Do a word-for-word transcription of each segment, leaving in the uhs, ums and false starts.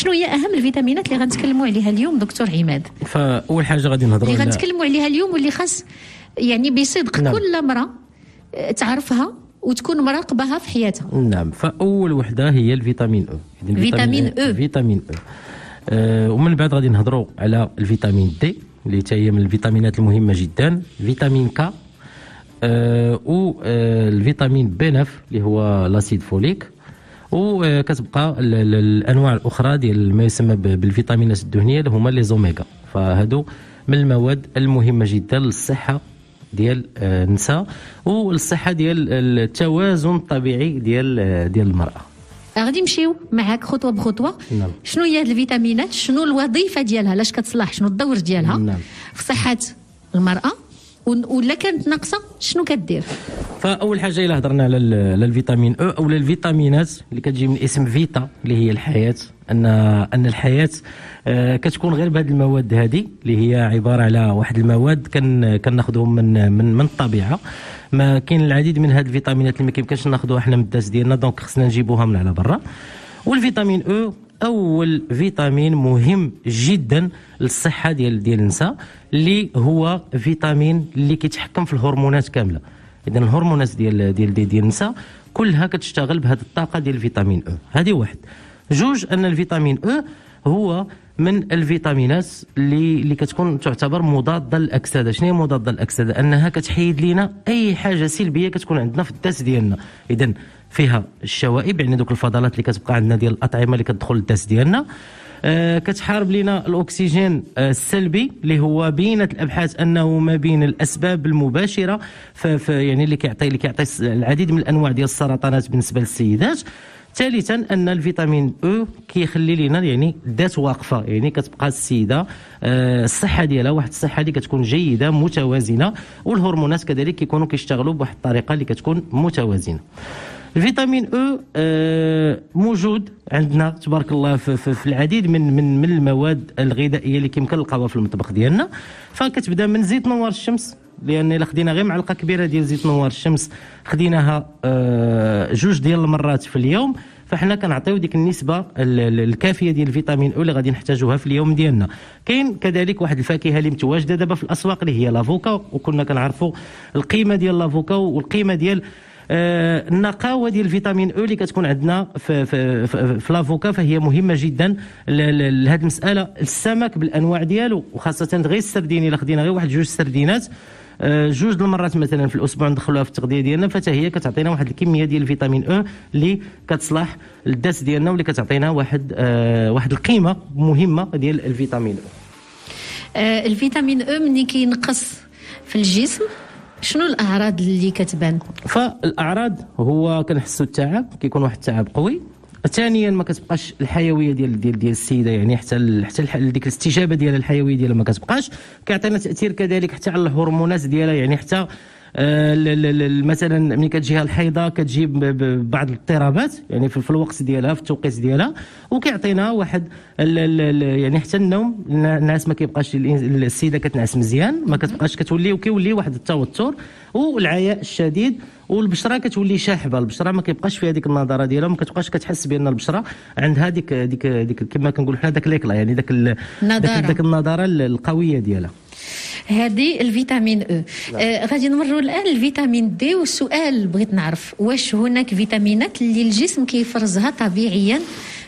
شنو هي اهم الفيتامينات اللي غنتكلموا عليها اليوم دكتور عماد؟ فاول حاجه غادي نهضروا اللي غنتكلموا عليها اليوم واللي خاص يعني بصدق نعم. كل امراه تعرفها وتكون مراقبها في حياتها. نعم، فاول وحده هي الفيتامين او. فيتامين او فيتامين او أه ومن بعد غادي نهضروا على الفيتامين دي اللي حتى هي من الفيتامينات المهمه جدا، فيتامين كا أه والفيتامين بي ناف اللي هو لاسيد فوليك، وكتبقى الانواع الاخرى ديال ما يسمى بالفيتامينات الدهنيه اللي هما لي زوميغا. فهادو من المواد المهمه جدا للصحه ديال النساء والصحه ديال التوازن الطبيعي ديال ديال المراه. غادي نمشيو معاك خطوه بخطوه. نعم. شنو هي هاد الفيتامينات، شنو الوظيفه ديالها، لاش كتصلح، شنو الدور ديالها نعم. في صحه المراه، ولا كانت ناقصه شنو كدير؟ فاول حاجه الا هضرنا على الفيتامين او او الفيتامينات اللي كتجي من اسم فيتا اللي هي الحياه، ان ان الحياه كتكون غير بهذه المواد هذه اللي هي عباره على واحد المواد كن كناخذهم من من من الطبيعه. ما كاين العديد من هذه الفيتامينات اللي ما كيمكنش ناخذوها حنا من الداس ديالنا، دونك خصنا نجيبوها من على برا. والفيتامين او اول فيتامين مهم جدا للصحه ديال ديال النساء اللي هو فيتامين اللي كيتحكم في الهرمونات كامله. اذا الهرمونات ديال ديال ديال النساء كلها كتشتغل بهذه الطاقه ديال الفيتامين او. هذه واحد. جوج، ان الفيتامين او هو من الفيتامينات اللي اللي كتكون تعتبر مضاده للاكسده. شنو هي مضاده للاكسده؟ انها كتحيد لينا اي حاجه سلبيه كتكون عندنا في الداس ديالنا. اذا فيها الشوائب يعني دوك الفضلات اللي كتبقى عندنا ديال الاطعمه اللي كتدخل للداس ديالنا، آه كتحارب لينا الاكسجين آه السلبي اللي هو بينت الابحاث انه ما بين الاسباب المباشره في يعني اللي كيعطي اللي كيعطي العديد من الانواع ديال السرطانات بالنسبه للسيدات. ثالثا ان الفيتامين او كيخلي لينا يعني ذات واقفه، يعني كتبقى السيده الصحه ديالها واحد الصحه اللي كتكون جيده متوازنه، والهرمونات كذلك كيكونوا كيشتغلوا بواحد الطريقه اللي كتكون متوازنه. الفيتامين او موجود عندنا تبارك الله في, في, في العديد من من من المواد الغذائيه اللي كيمكن نلقاوها في المطبخ ديالنا. فكتبدا من زيت نوار الشمس، لان الا خدينا غير معلقه كبيره ديال زيت نوار الشمس خديناها جوج ديال المرات في اليوم، فحنا كنعطيو ديك النسبه الكافيه ديال الفيتامين او اللي غادي نحتاجوها في اليوم ديالنا. كاين كذلك واحد الفاكهه اللي متواجده دابا في الاسواق اللي هي لافوكا، وكنا كنعرفوا القيمه ديال لافوكا والقيمه ديال آه النقاوه ديال الفيتامين او اللي كتكون عندنا في في, في, في لافوكا، فهي مهمه جدا لهذه المساله. السمك بالانواع ديالو، وخاصه غير السردين، الا خدينا غير واحد جوج سردينات آه جوج د المرات مثلا في الاسبوع ندخلوها في التغذيه ديالنا، فتا هي كتعطينا واحد الكميه ديال الفيتامين او اللي كتصلح للداس ديالنا واللي كتعطينا واحد آه واحد القيمه مهمه ديال الفيتامين او. آه الفيتامين او ملي كينقص في الجسم شنو الاعراض اللي كتبان؟ فالاعراض هو كنحسوا التعب، كيكون واحد التعب قوي. ثانيا ما كتبقاش الحيويه ديال ديال ديال السيده، يعني حتى حتى ديك الاستجابه ديال الحيويه ديالها ما كتبقاش. كيعطينا تاثير كذلك حتى على الهرمونات ديالها، يعني حتى مثلا ملي كتجيها الحيضه كتجيب بعض الاضطرابات يعني في الوقت ديالها في التوقيت ديالها، وكيعطينا واحد يعني حتى النوم الناس ما كيبقاش السيده كتنعس مزيان، ما كتبقاش كتولي وكيولي واحد التوتر، والعياء الشديد، والبشره كتولي شاحبه. البشره ما كيبقاش فيها ديك النضاره ديالها، ما كتبقاش كتحس بان البشره عندها ديك ديك ديك كما كنقولوا حنا داك ليكلا، يعني داك داك النضاره القويه ديالها. هذه الفيتامين او. آه غادي نمروا الان الفيتامين دي، والسؤال بغيت نعرف واش هناك فيتامينات اللي الجسم كيفرزها طبيعيا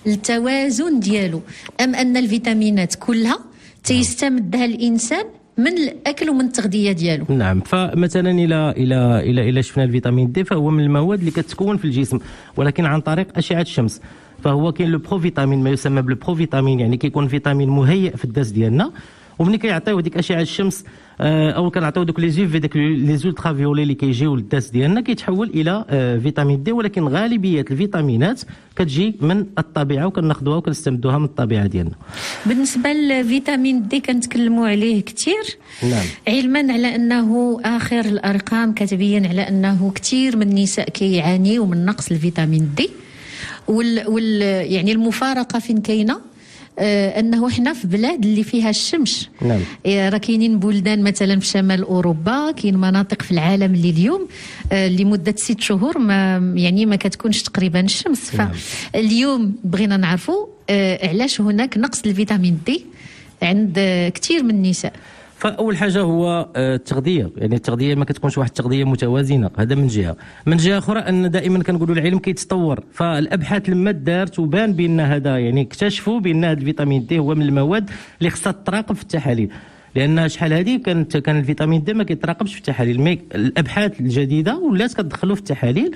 للتوازن ديالو، ام ان الفيتامينات كلها تيستمدها الانسان من الاكل ومن التغذيه ديالو؟ نعم، فمثلا الى الى الى الى شفنا الفيتامين دي فهو من المواد اللي كتكون في الجسم ولكن عن طريق اشعه الشمس، فهو كاين لو بروفيتامين ما يسمى بالبروفيتامين، يعني كيكون فيتامين مهيئ في الداس ديالنا، ومني كيعطيو ديك اشعه الشمس او كنعطيو دوك لي زيف داك لي زولترا فيولي اللي كيجيو للداس ديالنا كيتحول الى فيتامين دي، ولكن غالبيه الفيتامينات كتجي من الطبيعه وكناخذوها وكنستمدوها من الطبيعه ديالنا. بالنسبه للفيتامين دي كنتكلموا عليه كثير، نعم، علما على انه اخر الارقام كتبين على انه كثير من النساء كيعانيو من نقص الفيتامين دي، وال, وال يعني المفارقه فين كاينه؟ انه حنا في بلاد اللي فيها الشمس. نعم، راه كاينين بلدان مثلا في شمال اوروبا، كاين مناطق في العالم اللي اليوم لمده ست شهور ما يعني ما كتكونش تقريبا الشمس. فاليوم بغينا نعرفوا علاش هناك نقص الفيتامين دي عند كثير من النساء؟ فاول حاجه هو التغذيه، يعني التغذيه ما كتكونش واحد التغذيه متوازنه، هذا من جهه، من جهه اخرى ان دائما كنقولوا العلم كيتطور، فالابحاث لما دارت وبان بان هذا يعني اكتشفوا بان هذا الفيتامين دي هو من المواد اللي خصها تتراقب في التحاليل، لان شحال هذه كانت كان الفيتامين دي ما كيتراقبش في التحاليل، مي الابحاث الجديده ولات كتدخلوا في التحاليل،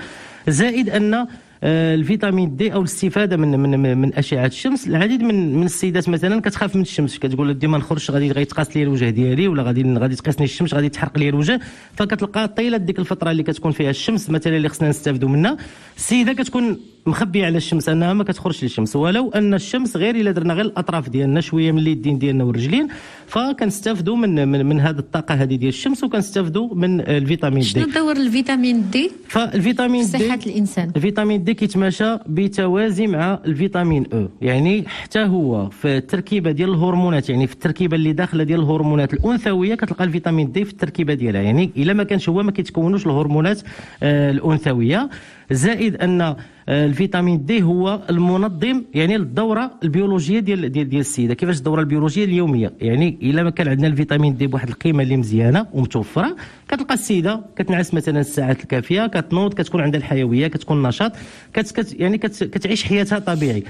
زائد ان الفيتامين دي او الاستفاده من من من اشعه الشمس. العديد من من السيدات مثلا كتخاف من الشمس، كتقول ديما نخرجش غادي غيتقاس لي الوجه ديالي، ولا غادي غادي تقيسني الشمس، غادي تحرق لي الوجه، فكتلقى طيله ديك الفتره اللي كتكون فيها الشمس مثلا اللي خصنا نستافدوا منها، السيده كتكون مخبيه على الشمس انها ما كتخرجش للشمس، ولو ان الشمس غير الا درنا غير الاطراف ديالنا شويه من اليدين ديالنا والرجلين، فكنستافدوا من من, من هذه الطاقه هذه ديال الشمس، وكنستافدوا من الفيتامين دي. شنو دور الفيتامين دي؟ فالفيتامين دي صحه الانسان. الفيتامين دي كيتماشى بتوازي مع الفيتامين او، يعني حتى هو في التركيبه ديال الهرمونات، يعني في التركيبه اللي داخله ديال الهرمونات الانثويه كتلقى الفيتامين دي في التركيبه ديالها، يعني الا ما كانش هو ما كيتكونوش الهرمونات آه الانثويه، زائد ان الفيتامين دي هو المنظم يعني للدوره البيولوجيه ديال ديال ديال السيده، كيفاش الدوره البيولوجيه اليوميه، يعني الا ما كان عندنا الفيتامين دي بواحد القيمه اللي مزيانه ومتوفره، كتلقى السيده كتنعس مثلا الساعات الكافيه، كتنوض، كتكون عندها الحيويه، كتكون نشاط، كت يعني كت كتعيش حياتها طبيعي.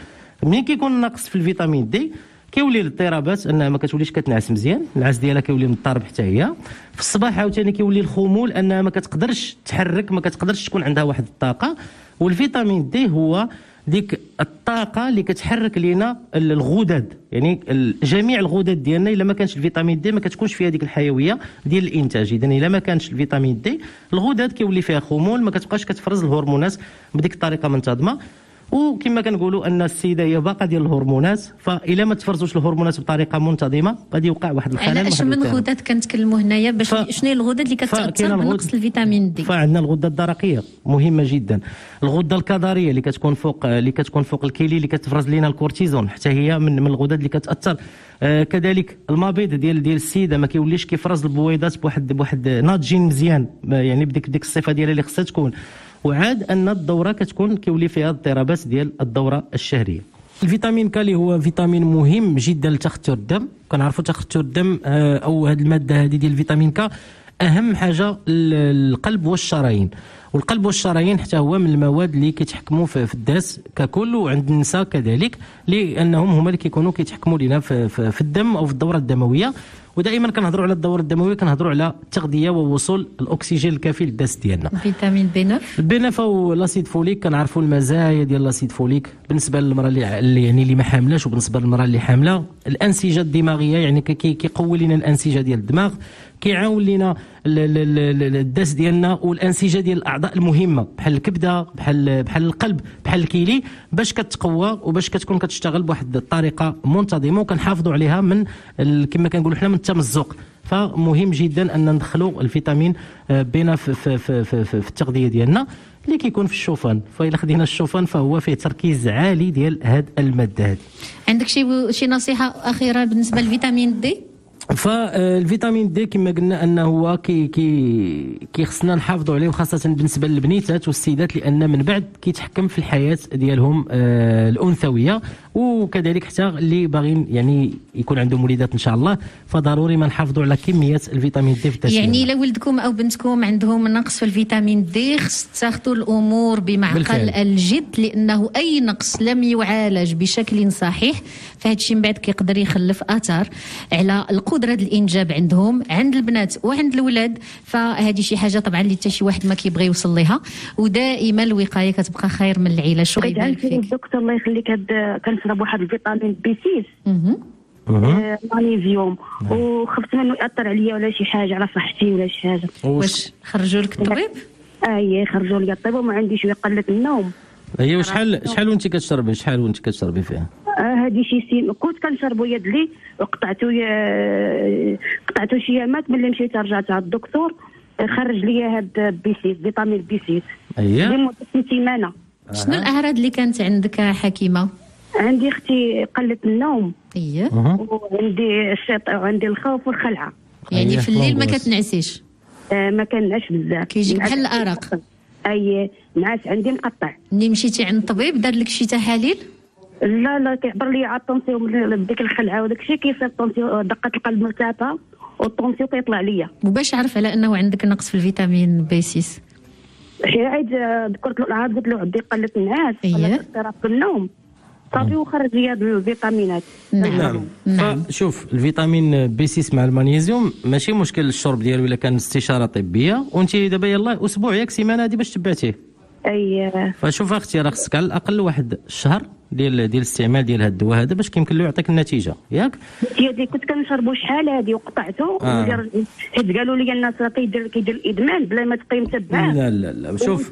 منين كيكون نقص في الفيتامين دي كيولي الاضطرابات، انها ما كتوليش كتنعس مزيان، النعاس ديالها كيولي مضطرب حتى هي، في الصباح عاوتاني كيولي الخمول، انها ما كتقدرش تحرك، ما كتقدرش تكون عندها واحد الطاقه. والفيتامين دي هو ديك الطاقه اللي كتحرك لينا الغدد، يعني جميع الغدد ديالنا الا ما كانش الفيتامين دي ما كتكونش فيها ديك الحيويه ديال الانتاج. اذا الا ما كانش الفيتامين دي الغدد كيولي فيها خمول، ما كتبقاش كتفرز الهرمونات بديك الطريقه منتظمه. وكما كنقولوا ان السيده هي باقه ديال الهرمونات، فالا ما تفرزوش الهرمونات بطريقه منتظمه غادي يوقع واحد الخلل. علاش من الغدد كنتكلموا هنايا؟ باش ف... شنو هي الغدد اللي كتاثر بنقص الفيتامين دي؟ فعندنا الغده الدرقيه مهمه جدا، الغده الكظريه اللي كتكون فوق اللي كتكون فوق الكيلي اللي كتفرز لنا الكورتيزون، حتى هي من من الغدد اللي كتاثر. آه كذلك المبيض ديال ديال السيده ما كيوليش كيفرز البويضات بواحد بواحد ناضجين مزيان، يعني بديك ديك الصفه ديالها اللي خصها تكون. وعاد ان الدوره كتكون كيولي فيها اضطرابات ديال الدوره الشهريه. الفيتامين كا اللي هو فيتامين مهم جدا لتخثر الدم، كنعرفوا تخثر الدم او هذه الماده هذه ديال الفيتامين كا اهم حاجه القلب والشرايين، والقلب والشرايين حتى هو من المواد اللي كيتحكموا في الداس ككل، وعند النساء كذلك، لانهم هما اللي كيكونوا كيتحكموا لنا في, في, في الدم او في الدوره الدمويه. ودائما كنهضروا على الدوره الدمويه كنهضروا على التغذيه ووصول الاكسجين الكافي للداس ديالنا. فيتامين بي ناف بي ناف والاسيد فوليك، كنعرفوا المزايا ديال الاسيد فوليك بالنسبه للمراه اللي يعني اللي ما حاملاش، وبالنسبه للمراه اللي حامله. الانسجه الدماغيه يعني كيقوي لنا الانسجه ديال الدماغ، كيعاون لنا الداس ديالنا والانسجه ديال الاعضاء المهمه بحال الكبده بحال بحال القلب بحال الكيلي، باش كتقوى وباش كتكون كتشتغل بواحد الطريقه منتظمه، وكنحافظوا عليها من كما كنقولوا حنا من التمزق. فمهم جدا ان ندخلوا الفيتامين بينا في, في, في, في, في التغذيه ديالنا اللي كيكون في الشوفان، فإلا خدينا الشوفان فهو فيه تركيز عالي ديال هاد الماده هذه. عندك شي شي نصيحه اخيره بالنسبه للفيتامين دي؟ فالفيتامين دي كما قلنا انه هو كي كي كيخصنا نحافظوا عليه، وخاصه بالنسبه للبنيتات والسيدات، لان من بعد كيتحكم في الحياه ديالهم آه الانثويه، وكذلك حتى اللي باغيين يعني يكون عندهم وليدات ان شاء الله، فضروري ما نحافظوا على كميه الفيتامين دي في التسمية. يعني الا ولدكم او بنتكم عندهم نقص في الفيتامين دي خص تاخذوا الامور بمعقل الجد، لانه اي نقص لم يعالج بشكل صحيح فهذا الشيء من بعد كيقدر يخلف اثار على قدرة الانجاب عندهم، عند البنات وعند الولاد. فهذه شي حاجه طبعا اللي حتى شي واحد ما كيبغي يوصل ليها، ودائما الوقايه كتبقى خير من العلاج. شكرا لك الدكتور، الله يخليك. كنشرب واحد الفيتامين بي ستة مغنيزيوم، وخفت منه ياثر عليا ولا شي حاجه على صحتي ولا شي حاجه. واش خرجوا لك الطبيب؟ اييه خرجوا لي الطبيب، وما عندي شويه قله النوم. هي شحال شحال وانت كتشربي شحال وانت كتشربي فيها؟ هادي شي سين كنت كنشربو يد لي، وقطعتو قطعتو شي يامات، ملي مشيت رجعت على الدكتور خرج لي هاد بي ستة فيتامين بي ستة اييه لمده سيمانه. شنو الاعراض اللي كانت عندك حكيمه؟ عندي اختي قله النوم اييه، وعندي الشيط وعندي الخوف والخلعه. يعني في الليل ما كتنعسيش؟ آه ما كنعش بزاف، كيجيك بحال الارق. اييه نعاس عندي مقطع. ملي مشيتي عند الطبيب دار لك شي تحاليل؟ لا لا كيعبر لي على الطونسيون ديك الخلعه وداك الشيء كيصير الطونسيون دقه القلب مرتفعه والطونسيون كيطلع ليا. وباش عرف على انه عندك نقص في الفيتامين بي ستة؟ هي عاد ذكرت له العاد قلت له عندي قله النعاس قله اضطراب في النوم صافي وخرج لي هاد الفيتامينات. نعم نعم. شوف الفيتامين بي ستة مع المغنيسيوم ماشي مشكل الشرب ديالو الا كان استشاره طبيه، وانت دابا يلاه اسبوع ياك سيمانه هادي باش تبعتيه. اييه. فشوف اختي راه خصك على الاقل واحد الشهر ديال ديال الاستعمال ديال هاد الدواء هذا باش كيمكن له يعطيك النتيجه ياك؟ ديالي كنت كنشربو شحال هادي وقطعته آه. حيت قالوا لي الناس راه كيدير كيدير الادمان بلا ما تبقى متبعه. لا لا لا شوف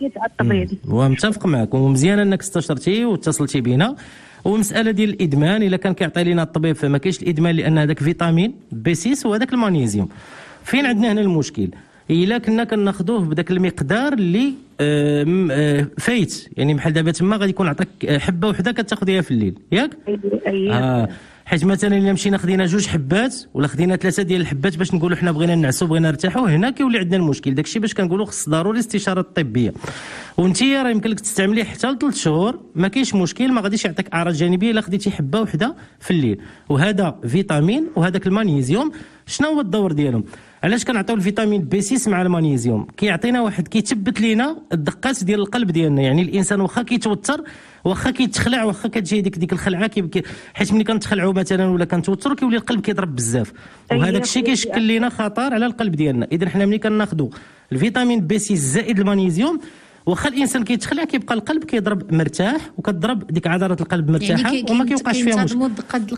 ومتفق معك ومزيان انك استشرتي واتصلتي بينا. والمساله ديال الادمان الا كان كيعطي لنا الطبيب فما كاينش الادمان لان هذاك فيتامين بي ستة وهذاك المغنيسيوم. فين عندنا هنا المشكل؟ الا كنا كناخذوه بداك المقدار اللي آه فايت يعني بحال دابا تما غادي يكون عطاك حبه وحده كتاخذيها في الليل ياك؟ آه حيت مثلا الا مشينا خدينا جوج حبات ولا خدينا ثلاثه ديال الحبات باش نقولوا حنا بغينا نعسوا بغينا نرتاحوا هنا كيولي عندنا المشكل. داكشي باش كنقولوا خص ضروري الاستشاره الطبيه. وانت راه يمكن لك تستعمليه حتى لثلاث شهور ما كاينش مشكل ما غاديش يعطيك اعراض جانبيه الا خديتي حبه وحده في الليل. وهذا فيتامين وهذاك المغنيسيوم شنو هو الدور ديالهم؟ علاش كنعطيو الفيتامين بي ستة مع المغنيسيوم؟ كيعطينا واحد كيثبت لينا الدقات ديال القلب ديالنا، يعني الانسان واخا كيتوتر واخا كيتخلع واخا كتجي ديك ديك الخلعه كي حيت ملي كنتخلعوا مثلا ولا كنتوتروا كيولي القلب كيضرب بزاف وهذاك الشيء كيشكل لينا خطر على القلب ديالنا. اذا حنا ملي كناخذوا الفيتامين بي ستة زائد المغنيسيوم واخا الانسان كيتخلع كيبقى القلب كيضرب مرتاح وكتضرب ديك عضلات القلب مرتاحه يعني وما كيوقعش فيها مشكل.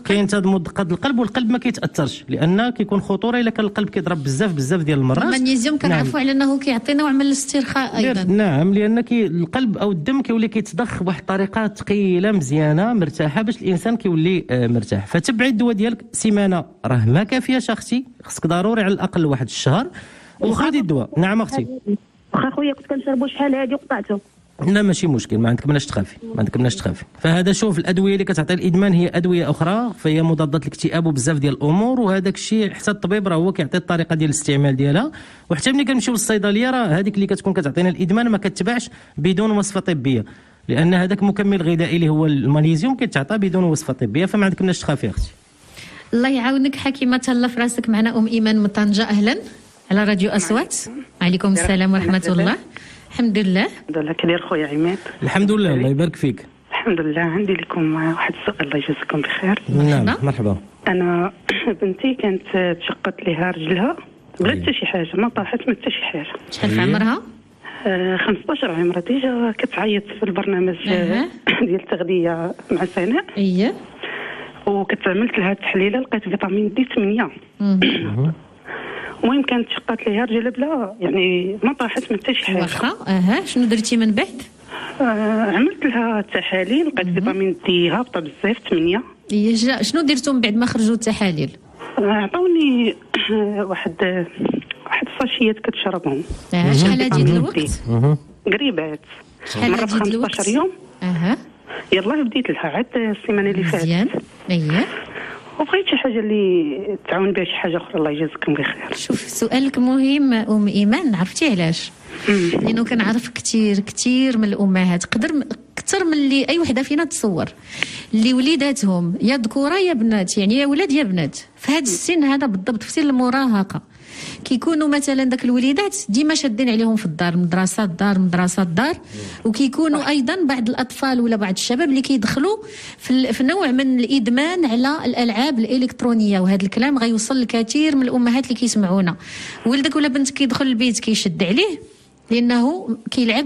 كينتظموا دقه القلب والقلب ما كيتاثرش لان كيكون خطوره الا كان القلب كيضرب بزاف بزاف ديال المرات. المغنيسيوم كنعرفوا على انه كيعطي نوع من الاسترخاء ايضا. نعم لان كي القلب او الدم كيولي كيتضخ بواحد الطريقه ثقيله مزيانه مرتاحه باش الانسان كيولي مرتاح. فتبعي الدواء ديالك سيمانه راه ما كافياش اختي، خصك ضروري على الاقل واحد الشهر وخذي الدواء. نعم اختي. واخا خويا كنت كنشربو شحال هادي وقطعته. لا ماشي مشكل ما عندك مناش تخافي ما عندك مناش تخافي. فهذا شوف الادويه اللي كتعطي الادمان هي ادويه اخرى فهي مضادات الاكتئاب وبزاف ديال الامور وهذاك الشيء حتى الطبيب راه هو كيعطي الطريقه ديال الاستعمال ديالها. وحتى ملي كنمشيو للصيدليه راه هذيك اللي كتكون كتعطينا الادمان ما كتباعش بدون وصفه طبيه لان هذاك مكمل غذائي اللي هو المغنيسيوم كيتعطى بدون وصفه طبيه. فما عندك مناش تخافي اختي. الله يعاونك حكيمه. تهلا في راسك. معنا ام ايمان من طنجه. اهلا على راديو أصوات. وعليكم السلام ورحمة الله. الحمد لله. الحمد لله كدير خويا عماد؟ الحمد لله الله يبارك فيك. الحمد لله. عندي لكم واحد السؤال الله يجازيكم بخير. نعم مرحبا. أنا بنتي كانت تشقت لها رجلها بلا حتى شي حاجة ما طاحت ما حتى شي حاجة. شحال في عمرها؟ آه خمسطاش عمرها. ديجا كتعيط في البرنامج أه. ديال التغذية مع سناء. إيه. وكتعملت لها التحليلة لقيت فيتامين دي ثمانية. المهم كانت شقات ليها رجلها بلا يعني ما طاحت ما حتى شي حاجه. واخا اها شنو درتي من بعد؟ آه عملت لها تحاليل لقيت فيتامين دي هابطه بزاف ثمانية. هي شنو درتو من بعد ما خرجوا التحاليل؟ عطاوني آه واحد واحد الساشيات كتشربهم. آه شحال هادي ديال الوقت؟ قريبات مره في خمسطاش يوم. اها يلاه بديت لها عاد السيمانه اللي فاتت. مزيان. اييه. وبغيت شي حاجه اللي تعاون بها شي حاجه اخرى الله يجازيكم بخير. شوف سؤالك مهم ام ايمان. عرفتي علاش؟ لانه كنعرف كثير كثير من الامهات قدر اكثر من اللي اي وحده فينا تصور اللي وليداتهم يا ذكوره يا بنات يعني يا ولاد يا بنات في هذا السن هذا بالضبط في سن المراهقه كيكونوا مثلا داك الوليدات ديما شادين عليهم في الدار مدرسه الدار مدرسه الدار وكيكونوا ايضا بعض الاطفال ولا بعض الشباب اللي كيدخلوا في, في نوع من الادمان على الالعاب الالكترونيه. وهذا الكلام غيوصل لكثير من الامهات اللي كيسمعونا. ولدك ولا بنتك كيدخل البيت كيشد عليه لانه كيلعب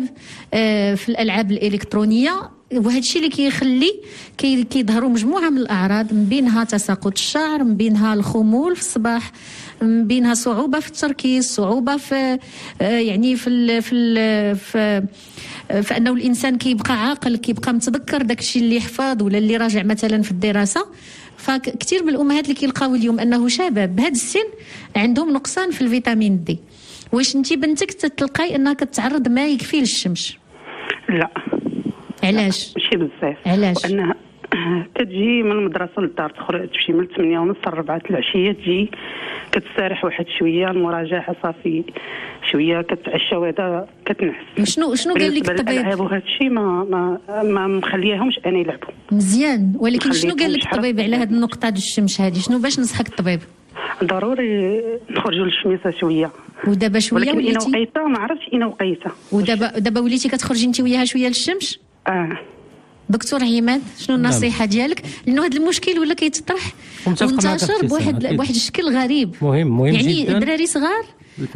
في الالعاب الالكترونيه وهذا الشيء اللي كيخلي كي كيظهروا مجموعه من الاعراض من بينها تساقط الشعر من بينها الخمول في الصباح من بينها صعوبه في التركيز صعوبه في يعني في ال في ال في فانه الانسان كيبقى عاقل كيبقى متذكر داك الشيء اللي حفظ ولا اللي راجع مثلا في الدراسه. فكثير من الامهات اللي كيلقاو اليوم انه شباب بهذا السن عندهم نقصان في الفيتامين دي. واش انت بنتك تتلقاي انها كتعرض ما يكفي للشمس؟ لا. علاش؟ ماشي بزاف. علاش؟ وانها كتجي من المدرسه للدار، تخرج شي من ثمانية ونص لربعة العشيه، تجي كتسارح واحد شويه المراجعه صافي، شويه كتعشى وهذا كتنعس. شنو شنو قال لك الطبيب؟ الالعاب وهذا الشيء ما ما ما مخلياهمش انا يلعبوا مزيان، ولكن شنو قال لك الطبيب على هذه النقطه ديال الشمس هذه؟ شنو باش نصحك الطبيب؟ ضروري نخرجوا للشميسه شويه، ودابا شويه ولكن انا وقيتها ما عرفتش انا وقيتها، ودابا دابا وليتي كتخرجي انت وياها شويه للشمس؟ اه. دكتور عماد شنو النصيحه ديالك؟ لانه هذا المشكل ولا كيتطرح وانتشر بواحد بواحد الشكل غريب، مهم مهم يعني جدا، يعني دراري صغار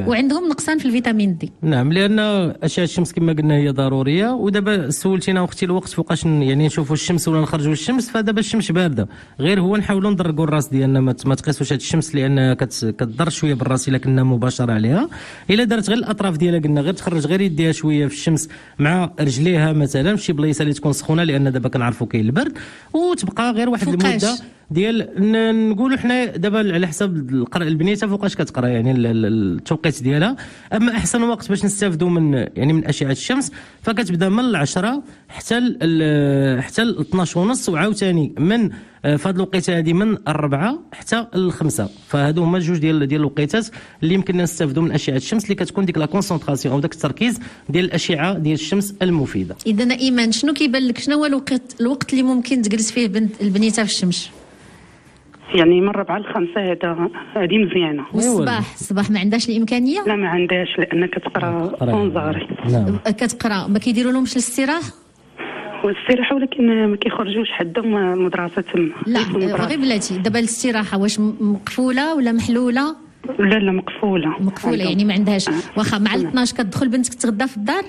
وعندهم نقصان في الفيتامين دي. نعم، لان اشعه الشمس كما قلنا هي ضروريه، ودابا سولتينا اختي الوقت فوقاش يعني نشوفوا الشمس ولا نخرجوا للشمس، فدابا الشمس بارده، غير هو نحاولوا ندرقوا الراس ديالنا، ما تقيسوش هاد الشمس لان كتضر شويه بالراس الا كنا مباشره عليها. الا دارت غير الاطراف ديالها قلنا غير تخرج غير يديها شويه في الشمس مع رجليها مثلا في شي بلايص اللي تكون سخونه، لان دابا كنعرفوا كاين البرد، وتبقى غير واحد المده ديال نقولوا حنا دابا على حساب القراءه البنيته فوقاش كتقرا يعني التوقيت ديالها. اما احسن وقت باش نستافدوا من يعني من اشعه الشمس فكتبدا من العشرة حتى ال حتى ال اثناش ونص، وعاوتاني من فهاد الوقيته هادي من الربعه حتى الخمسه، فهادو هما جوج ديال ديال الوقيتات اللي يمكننا نستافدوا من اشعه الشمس اللي كتكون ديك لا كونسونطراسيون او داك التركيز ديال الاشعه ديال الشمس المفيده. اذا ايمان شنو كيبان لك شنو هو الوقت الوقت اللي ممكن تجلس فيه البنيته في الشمس؟ يعني من ربعة لخمسة هذا هذه مزيانة. والصباح الصباح ما عندهاش الإمكانية؟ لا ما عندهاش، لأن كتقرا اونزاري. نعم كتقرا، ما كيديروا لهمش الاستراحة؟ والاستراحة ولكن ما كيخرجوش حدهم المدرسة تما. لا غير بلاتي دابا الاستراحة واش مقفولة ولا محلولة؟ لا لا مقفولة. مقفولة يعني ما عندهاش. واخا مع الاثناش كتدخل بنتك تغدا في الدار؟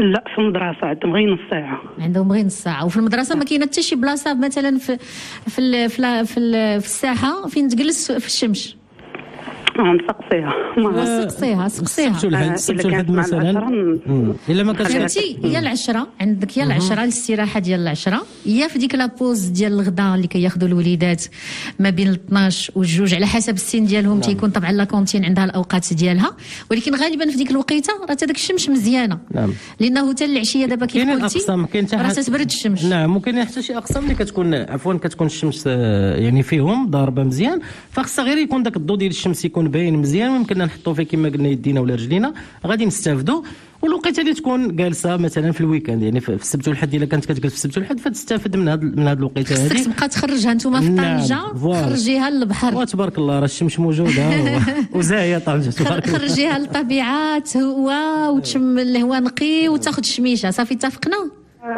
لا في المدرسة عندهم غير نص ساعة. عندهم غير نص ساعة، وفي المدرسة ما كاينة حتى شي بلاصة مثلا في في ال في ال في, ال في الساحة فين تجلس في الشمس. نسقسيها نسقسيها نسقسيها سقسيو لحد مثلا الا ما كانتش هي العشرة عندك، هي العشرة الاستراحة ديال العشرة، هي في ديك لابوز ديال الغداء اللي كياخذوا الوليدات ما بين الاثناش والجوج على حسب السن ديالهم، تيكون طبعا لا كونتين عندها الاوقات ديالها، ولكن غالبا في ديك الوقيته راه حتى داك الشمس مزيانه. نعم، لانه حتى العشيه دابا كيف قلتي راه تتبرد الشمس. نعم، وكاين حتى شي اقسام اللي كتكون عفوا كتكون الشمس يعني فيهم ضاربه مزيان، فخصها غير يكون داك الضوء ديال الشمس يكون باين مزيان ويمكننا نحطو فيه كما قلنا يدينا ولا رجلينا غادي نستافدوا. والوقيته اللي تكون جالسه مثلا في الويكاند يعني في السبت والحد، الا كانت كتجلس في السبت والحد فتستافد من هذا من هذه الوقيته هذه. خصك تبقى تخرجها نتوما في طنجه، خرجيها للبحر وتبارك الله راه الشمس موجوده وزاهيه طنجه تبارك الله، خرجيها للطبيعه تهوى وتشم الهواء نقي وتاخذ الشميشه صافي. اتفقنا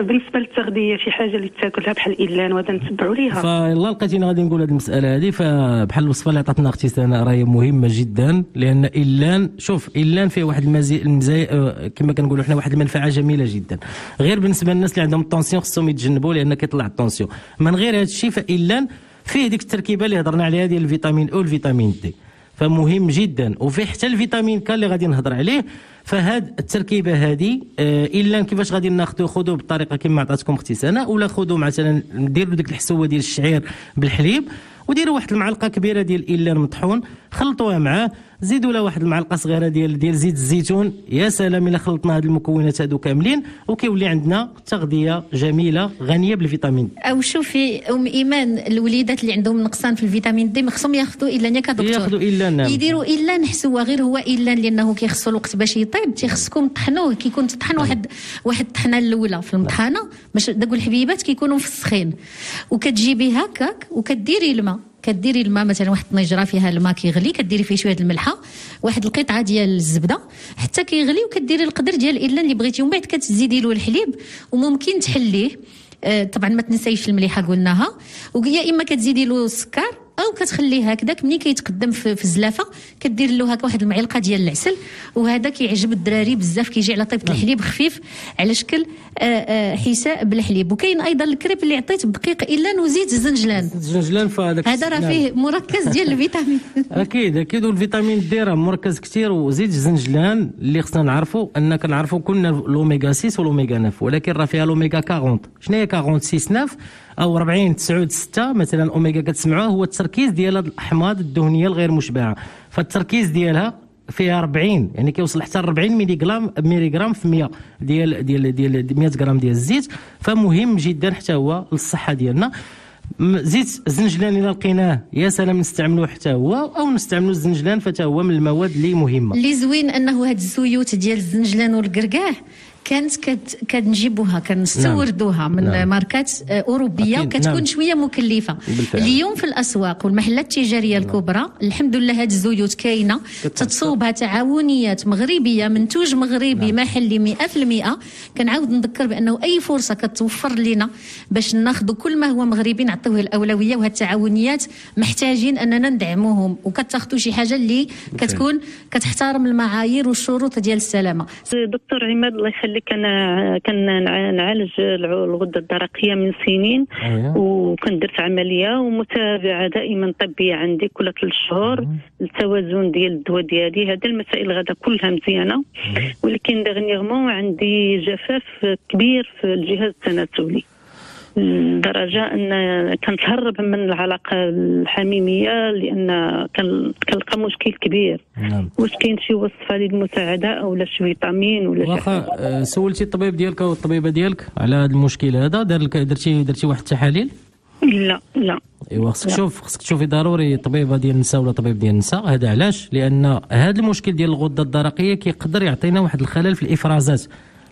بالنسبه للتغذيه شي حاجه اللي تاكلها بحال الإلان وهذا نتبعوا ليها. فيلا لقيتينا غادي نقول هذه المساله هذه، فبحال الوصفه اللي عطاتنا اختي سناء راهي مهمه جدا، لان الإلان شوف الإلان فيه واحد المزي... المزي... كما كنقولوا حنا واحد المنفعه جميله جدا، غير بالنسبه للناس اللي عندهم الطونسيون خصهم يتجنبوا لان كيطلع الطونسيون. من غير هذا الشيء فالإلان فيه ديك التركيبه اللي هضرنا عليها ديال الفيتامين او والفيتامين دي، فمهم جدا، وفي حتى الفيتامين كا اللي غادي نهضر عليه. فهاد التركيبه هذه الا كيفاش غادي ناخذو، خذوه بالطريقه كما عطاتكم اختي سناء، ولا خذوه مثلا نديروا ديك الحسوه ديال الشعير بالحليب وديروا واحد المعلقه كبيره ديال الإلان مطحون خلطوها معاه، زيدوا له واحد المعلقه صغيره ديال ديال زيت الزيتون. يا سلام الا خلطنا هاد المكونات هادو كاملين وكيولي عندنا تغذيه جميله غنيه بالفيتامين. او شوفي ام ايمان، الوليدات اللي عندهم نقصان في الفيتامين دي خصهم ياخذوا إلان كدكتور، ياخذوا إلان. نعم، يديروا إلان حسوه غير هو إلان لانه كيخصو الوقت باش يطيب، تيخصكم تطحنوه، كيكون تطحن واحد واحد الطحنه الاولى في المطحنه باش داك الحبيبات كيكونوا مفسخين، وكتجيبيه هكاك وكديري الماء، كديري الماء مثلا واحد الطنجره فيها الماء كيغلي، كديري فيه شويه الملحه، واحد القطعه ديال الزبده حتى كيغلي، وكديري القدر ديال الإلان اللي بغيتي، ومن بعد كتزيدي له الحليب وممكن تحليه. آه طبعا ما تنسيش المليحه قلناها، ويا اما كتزيدي له السكر او كتخليه هكذاك ملي كيتقدم في الزلافه كدير له هكا واحد المعلقه ديال العسل، وهذا كيعجب الدراري بزاف، كيجي على طيبه الحليب خفيف على شكل حساء بالحليب. وكاين ايضا الكريب اللي عطيت بدقيق إلان وزيت الزنجلان، الزنجلان فهذاك هذا راه فيه مركز ديال الفيتامين. اكيد اكيد، والفيتامين دي راه مركز كثير، وزيت الزنجلان اللي خصنا نعرفوا ان كنعرفوا كلنا الاوميغا ستة والاوميغا تسعة، ولكن راه فيها الاوميغا أربعين. شنو هي أربعين ستة تسعة او أربعين تسعة ستة مثلا؟ الاوميغا كتسمعوها هو التركيز ديال هاد الاحماض الدهنيه الغير مشبعه، فالتركيز ديالها فيها أربعين يعني كيوصل حتى أربعين مليغرام مليغرام في مية ديال ديال ديال مية غرام ديال الزيت، فمهم جدا حتى هو للصحه ديالنا. زيت الزنجلان إلا لقيناه يا سلام نستعملوه حتى هو، أو نستعملو الزنجلان فتا هو من المواد اللي مهمة. اللي زوين أنه هاد الزيوت ديال الزنجلان والكركاه كانت كنجيبوها كنستوردوها من نعم. ماركات اوروبيه وكتكون نعم. شويه مكلفه. بالفعل. اليوم في الاسواق والمحلات التجاريه نعم. الكبرى الحمد لله هاد الزيوت كاينه تتصوبها تعاونيات مغربيه، منتوج مغربي نعم. محلي مئة في المئة. كنعاود نذكر بانه اي فرصه كتوفر لنا باش ناخذ كل ما هو مغربي نعطيوه الاولويه، وهاد التعاونيات محتاجين اننا ندعموهم وكتاخذوا شي حاجه اللي كتكون كتحترم المعايير والشروط ديال السلامه. دكتور عماد الله يخليك، كنا كنعالج الغده الدرقيه من سنين وكندرت عمليه ومتابعه دائما طبيه عندي كل ثلاث شهور التوازن ديال الدواء ديالي. هذا المسائل غدا كلها مزيانه، ولكن دغنيغمون عندي جفاف كبير في الجهاز التناسلي لدرجه ان كنتهرب من العلاقه الحميميه لان كنلقى مشكل كبير. نعم. واش كاين شي وصفه للمساعده او شي فيتامين ولا شي؟ واخا سولتي الطبيب ديالك او الطبيبه ديالك على هذا المشكل هذا؟ درتي درتي واحد التحاليل؟ لا لا. ايوا خصك تشوف خصك تشوفي ضروري طبيبه ديال النساء ولا طبيب ديال النساء. هذا علاش؟ لان هذا المشكل ديال الغده الدرقيه كيقدر يعطينا واحد الخلل في الافرازات،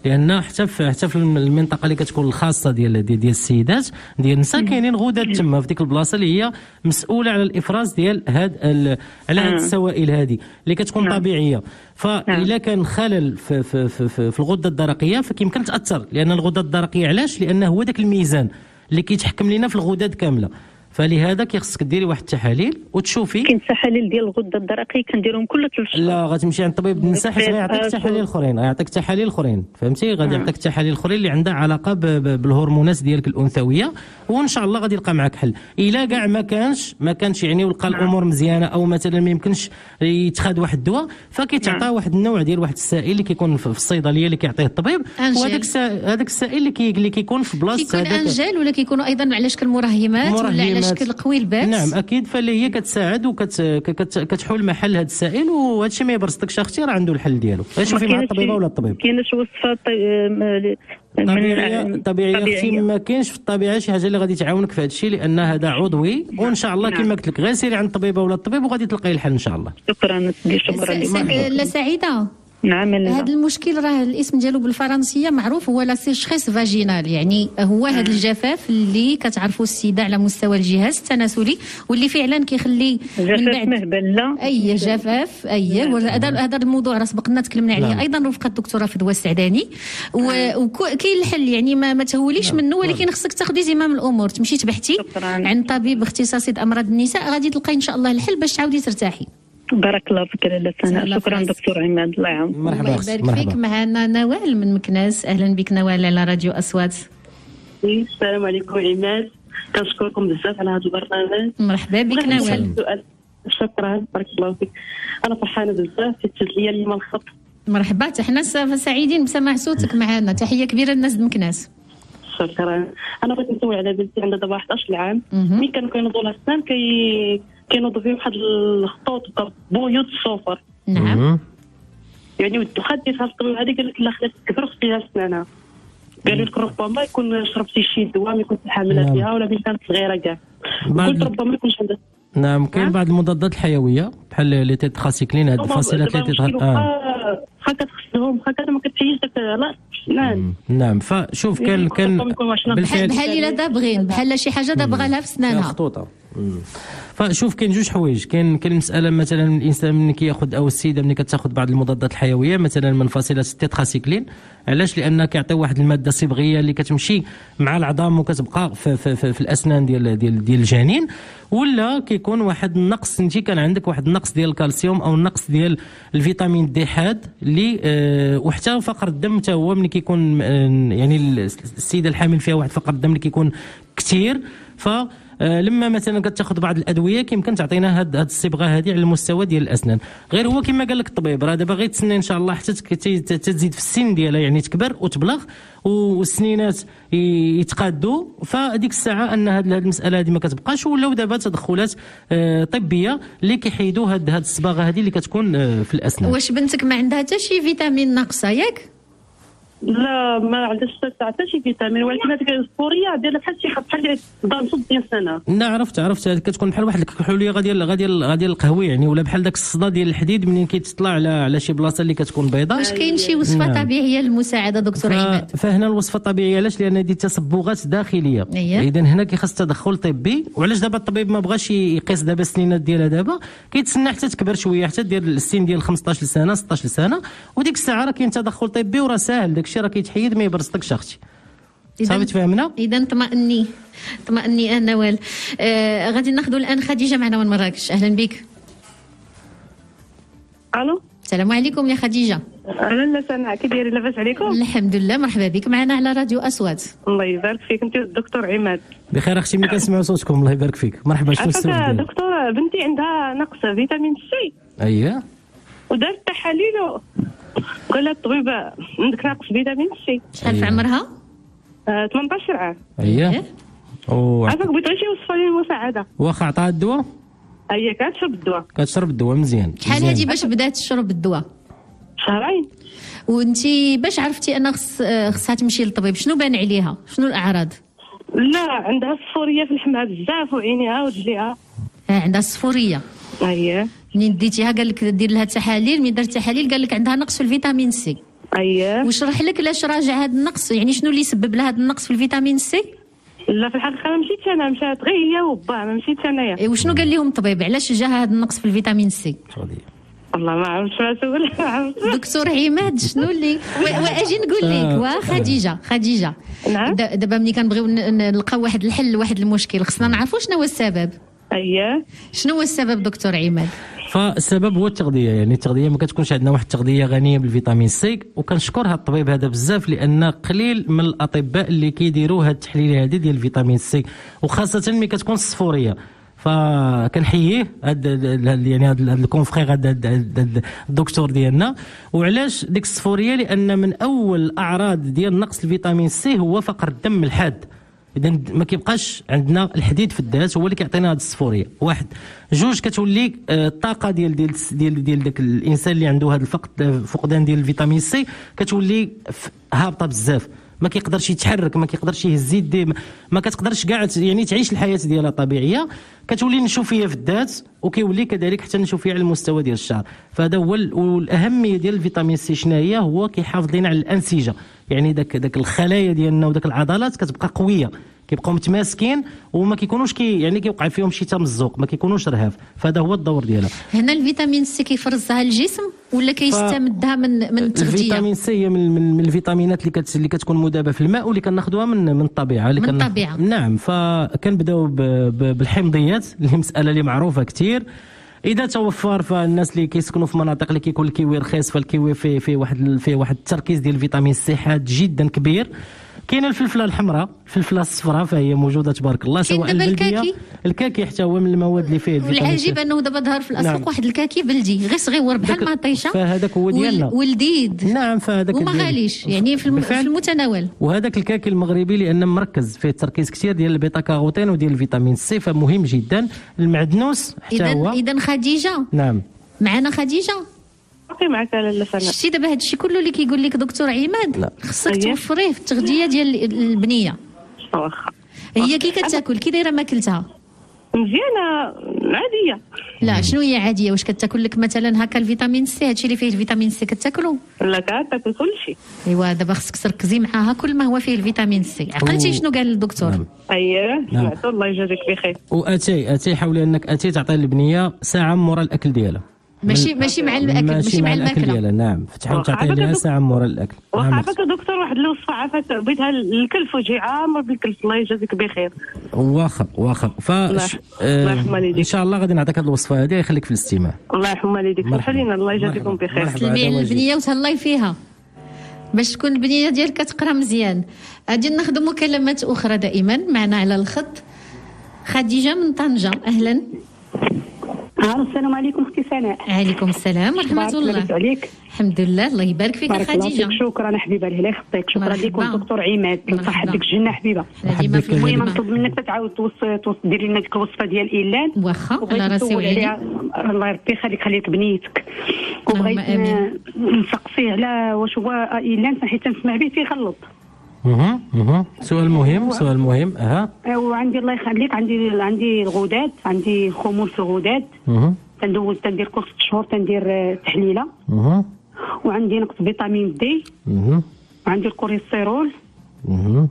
لان حتى في حتى في المنطقه اللي كتكون الخاصه ديال ديال السيدات ديال النساء كاينين غدد تما في ديك البلاصه اللي هي مسؤوله على الافراز ديال هاد على هاد السوائل هذه اللي كتكون طبيعيه. فإلا كان خلل في في في, في الغده الدرقيه فكيمكن تاثر، لان الغده الدرقيه علاش؟ لانه هو ذاك الميزان اللي كيتحكم لنا في الغدد كامله. فلهذا كيخصك ديري واحد التحاليل وتشوفي. كاين التحاليل ديال الغده الدرقيه كنديرهم كل ثلاث شهور. لا غتمشي عند طبيب النساء حيت غيعطيك تحاليل اخرين، غيعطيك تحاليل اخرين فهمتي، غادي يعطيك تحاليل اخرين اللي عندها علاقه بالهرمونات ديالك الانثويه، وان شاء الله غادي يلقى معك حل. الا كاع ما كانش ما كانش يعني ولقى الامور مزيانه، او مثلا ما يمكنش يتخاد واحد الدواء، فكيتعطى واحد النوع ديال واحد السائل اللي كيكون في الصيدليه اللي كيعطيه الطبيب، وهذاك هذاك السائل اللي كي اللي كيكون في بلاصه هذاك كيكون انجل ولا كيكونوا ايضا على شكل مراهمات شكل قوي الباس. نعم اكيد، فاللي هي كتساعد وكتحول محل هذا السائل، وهذا الشيء ما يبرصتكش اختي راه عنده الحل ديالو. شوفي مع الطبيبه ولا الطبيب. كاينه شي وصفه طبيعيه طبيعيه اختي؟ ما كاينش في الطبيعه شي حاجه اللي غادي تعاونك في هذا الشيء، لان هذا عضوي وان شاء الله كما قلت لك غير سيري عند الطبيبه ولا الطبيب وغادي تلقاي الحل ان شاء الله. شكرا شكرا. لا سعيده، نعم هذا المشكل راه الاسم ديالو بالفرنسيه معروف، هو لا سيشخيس فاجينال، يعني هو هذا الجفاف اللي كتعرفوا السيده على مستوى الجهاز التناسلي، واللي فعلا كيخلي من بعد مهبل. لا اي جفاف اي هذا هذا الموضوع راه سبقنا تكلمنا عليه ايضا رفقه الدكتوره فدوى السعداني، وكاين الحل يعني ما, ما تهوليش منه، ولكن خصك تاخذي زمام الامور تمشي تبحثي عند طبيب اختصاصي بامراض النساء، غادي تلقاي ان شاء الله الحل باش تعاودي ترتاحي. بارك الله فيك لاله سناء. شكرا دكتور عماد الله يعاونك. مرحبا بك فيك. معنا نوال من مكناس، اهلا بك نوال على راديو اصوات. السلام عليكم عماد، كنشكركم بزاف على هذا البرنامج. مرحبا بك نوال. شكرا بارك الله فيك، انا فرحانه بزاف في التسليه اللي ما الخط. مرحبا، حتى حنا سعيدين بسماع صوتك معنا، تحيه كبيره للناس مكناس. شكرا. انا بغيت نسول على بنتي عندها دابا واحد عشر عام، ملي كانوا كينوضوا لها السنان كي كينوضوا فيه واحد الخطوط بويوت الصفر. نعم. يعني ودو خديتها للطبيب هذه قال لك لا خلاتك تكبر وخصيها لسنانها. قالوا لك ربما يكون شربتي شي دواء ما كنتي حامله فيها ولا ملي كانت صغيره كاع. قلت ربما يكونش عندها. نعم كاين بعض المضادات الحيويه بحال لي تيتراسيكلين هاد الفصيلات اللي تيتغ اه واخا كتخصهم واخا كذا ما كتعيش داك لا السنان. نعم فشوف كان كان بحال الا دابا بغين بحال شي حاجه دابا بغالها في سنانها مخطوطه. فشوف كاين جوج حوايج، كاين كاين المساله مثلا الانسان ملي كياخذ او السيده ملي كتاخذ بعض المضادات الحيويه مثلا من فصيله التيتراسيكلين، علاش؟ لان كيعطيو واحد الماده صبغيه اللي كتمشي مع العظام وكتبقى في, في, في, في الاسنان ديال ديال ديال الجنين، ولا كيكون واحد النقص انت كان عندك واحد النقص ديال الكالسيوم او النقص ديال الفيتامين دي حاد اللي أه وحتى فقر الدم حتى هو ملي كيكون يعني السيده الحامل فيها واحد فقر الدم اللي كيكون كثير، ف لما مثلا كتاخذ بعض الادويه كيمكن تعطينا هاد هاد الصبغه هذه على المستوى ديال الاسنان. غير هو كما قال لك الطبيب راه دابا غيتسنى ان شاء الله حتى تزيد في السن ديالها، يعني تكبر وتبلغ والسنينات يتقادوا، فديك الساعه ان هاد المساله هذه ما كتبقاش، ولاو دابا تدخلات طبيه اللي كيحيدوا هاد هاد الصباغه هذه اللي كتكون في الاسنان. واش بنتك ما عندها حتى شي فيتامين ناقصه ياك؟ لا ما عندهاش حتى شي فيتامين، ولكن هذيك الفوريه ديالها بحال شي بحال ديال الضمص ديال السنه. لا عرفت عرفت هذيك كتكون بحال واحد الكحوليه غادي غادي غادي القهوه يعني، ولا بحال داك الصدى ديال الحديد منين كيتطلع على على شي بلاصه اللي كتكون بيضاء. واش كاين شي وصفه نعم. طبيعيه للمساعده دكتور ف... عماد؟ فهنا الوصفه الطبيعيه علاش؟ لان هذه تصبغات داخليه، اذا هنا كيخص تدخل طبي. وعلاش دابا الطبيب ما بغاش يقيس دابا السنينات ديالها، دابا كيتسنى حتى تكبر شويه حتى دير السن ديال خمسطاش سنه ستطاش سنه، وديك الساعه راه كاين تدخل طبي وراه ساهل، داكشي راه كيتحيد ما يبرصتكش اختي. صافي تفهمنا؟ اذا اطمئني اطمئني نوال. آه غادي ناخذ الان خديجه معنا من مراكش. اهلا بك. الو السلام عليكم يا خديجه. اهلا سناء، كي دايرين لاباس عليكم؟ الحمد لله، مرحبا بك معنا على راديو اصوات. الله يبارك فيك انت والدكتور عماد. بخير اختي، ملي كنسمعوا صوتكم الله يبارك فيك. مرحبا. شنو السؤال ديالك؟ دكتور بنتي عندها نقص فيتامين سي. اييه. ودارت تحاليل قال لها الطبيب عندك ناقص فيتامين سي. شحال في عمرها؟ آه ثمنطاش عام. اييه. اوه. عافاك بغيت غير شي وصفه للمساعده. واخا عطاها الدواء؟ اييه كتشرب الدواء. كتشرب الدواء مزيان. شحال هادي باش بدات تشرب الدواء؟ شهرين. وانتي باش عرفتي ان خص خصها تمشي للطبيب، شنو بان عليها؟ شنو الاعراض؟ لا عندها الصفوريه في لحمها بزاف وعينيها ورجليها. اه عندها الصفوريه. اييه. منين ديتيها قال لك دير لها تحاليل، ملي دار التحاليل قال لك عندها نقص في الفيتامين سي. اييه. وشرح لك علاش راجع هذا النقص، يعني شنو اللي سبب لها هذا النقص في الفيتامين سي؟ لا في الحقيقه ما مشيتش انا، مشات غير هي وباه، ما مشيتش انايا. وشنو قال لهم الطبيب علاش جاها هذا النقص في الفيتامين سي؟ والله ما عرفتش ما نسول. دكتور عماد شنو اللي واجي نقول لك وا خديجه خديجه نعم دابا ملي كنبغيو نلقاو واحد الحل لواحد المشكل خصنا نعرفوا شنو هو السبب. اييه شنو هو السبب دكتور عماد؟ فالسبب هو التغذيه، يعني التغذيه ما كتكونش عندنا واحد التغذيه غنيه بالفيتامين سي، وكنشكر هذا الطبيب هذا بزاف لان قليل من الاطباء اللي كيديروا هذه التحليل هذه ديال الفيتامين سي، وخاصه ملي كتكون الصفوريه. فكنحييه هاد يعني هاد الكونفخيغ هاد الدكتور ديالنا. وعلاش ديك الصفوريه؟ لان من اول الاعراض ديال نقص الفيتامين سي هو فقر الدم الحاد، إذا ما كيبقاش عندنا الحديد في الدهات هو اللي كيعطينا هاد الصفوريه. واحد جوج كتولي الطاقه ديال ديال ديال ديال داك الانسان اللي عنده هاد الفقد فقدان ديال الفيتامين سي كتولي هابطه بزاف، ما كيقدرش يتحرك، ما كيقدرش يهز يديه، ما كتقدرش كاع يعني تعيش الحياه ديالها طبيعيه، كتولي نشوفيه في الذات وكيولي كذلك حتى نشوفيه على المستوى ديال الشعر. فهذا هو والاهميه ديال الفيتامين سي شنو هي؟ هو كيحافظ لنا على الانسجه، يعني داك داك الخلايا ديالنا وداك العضلات كتبقى قويه، كيبقاو متماسكين وما كيكونوش كي يعني كيوقع فيهم شي تمزق، ما كيكونوش رهاف. فهذا هو الدور ديالها. هنا الفيتامين سي كيفرزها الجسم ولا كيستمدها من من التغذيه؟ الفيتامين سي هي من, من الفيتامينات اللي كت اللي كتكون مذوبه في الماء واللي كناخذوها من من الطبيعه اللي من الطبيعه. نعم. فكنبداو بالحمضيات اللي مساله اللي معروفه كثير. إذا توفر فالناس اللي كيسكنوا في مناطق اللي كيكون الكيوي رخيص، فالكيوي فيه فيه واحد فيه واحد التركيز ديال الفيتامين سي حاد جدا كبير. كاينه الفلفله الحمراء، الفلفله الصفراء فهي موجوده تبارك الله، سواء البلديه الكاكي حتى هو من المواد اللي فيه الفيتامين سي. والعجيب انه دابا ظهر في الاسواق نعم. واحد الكاكي بلدي غير صغيور بحال المطيشه، فهذاك هو ديالنا ولذيذ نعم، فهذاك وما غاليش يعني في, الم... في المتناول. وهذاك الكاكي المغربي لان مركز فيه تركيز كثير ديال البيتا كاروتين وديال الفيتامين سي، فمهم جدا المعدنوس حتى إذن هو. اذا خديجه نعم معنا خديجه باقي معك لاله سناء. شتي دابا هادشي كله اللي كيقول لك دكتور عماد خصك توفريه في التغذيه ديال البنيه. واخا هي كي كتاكل كي دايره ماكلتها مزيانه عاديه؟ لا شنو هي عاديه؟ واش كتاكل لك مثلا هكا الفيتامين سي هادشي اللي فيه الفيتامين سي كتاكلو؟ لا كتاكل كلشي. ايوا دابا خصك تركزي معاها كل ما هو فيه الفيتامين سي. عقلتي شنو قال الدكتور؟ نعم. اييه سمعتو الله يجازيك بخير. واتاي اتاي حاولي انك اتاي تعطي البنيه ساعه مورا الاكل ديالها، ماشي ماشي مع الاكل، ماشي مع الماكله نعم، فتحاول تعطي لها ساعه مورا الاكل. وعافاك دكتور واحد الوصفه عافاك بغيتها الكلف وجهي عامر بالكلف. الله يجازيك بخير. واخا واخا ف ان شاء الله غادي نعطيك هذه الوصفه هذه يخليك في الاستماع. الله يرحم والديك وخلينا الله يجازيكم بخير. تسلمي على البنيه وتهلاي فيها باش تكون البنيه ديالك كتقرا مزيان. غادي ناخذ مكالمات اخرى دائما معنا على الخط. خديجة من طنجة. أهلا. السلام عليكم اختي سناء. عليكم السلام ورحمه الله. لاباس عليك؟ الحمد لله. الله يبارك فيك خديجه. شكرا حبيبه. الله يخطيك. شكرا ليك دكتور عماد. صح هذيك الجنه حبيبه. المهم نطلب منك تعاود توصل ديري لنا ديك الوصفه ديال إيلان. واخا انا راسي وعليا. الله يربي يخليك خليك بنيتك. وبغيت نسقسيه على واش هو إيلان حيت نسمع به تيغلط. اها اها سؤال مهم سؤال مهم. اها ايوا عندي الله يخليك عندي عندي الغدات عندي خمول في الغدات. اها تندوز تندير كل ست شهور تندير تحليله. اها وعندي نقص فيتامين دي. اها وعندي الكوليسترول. اها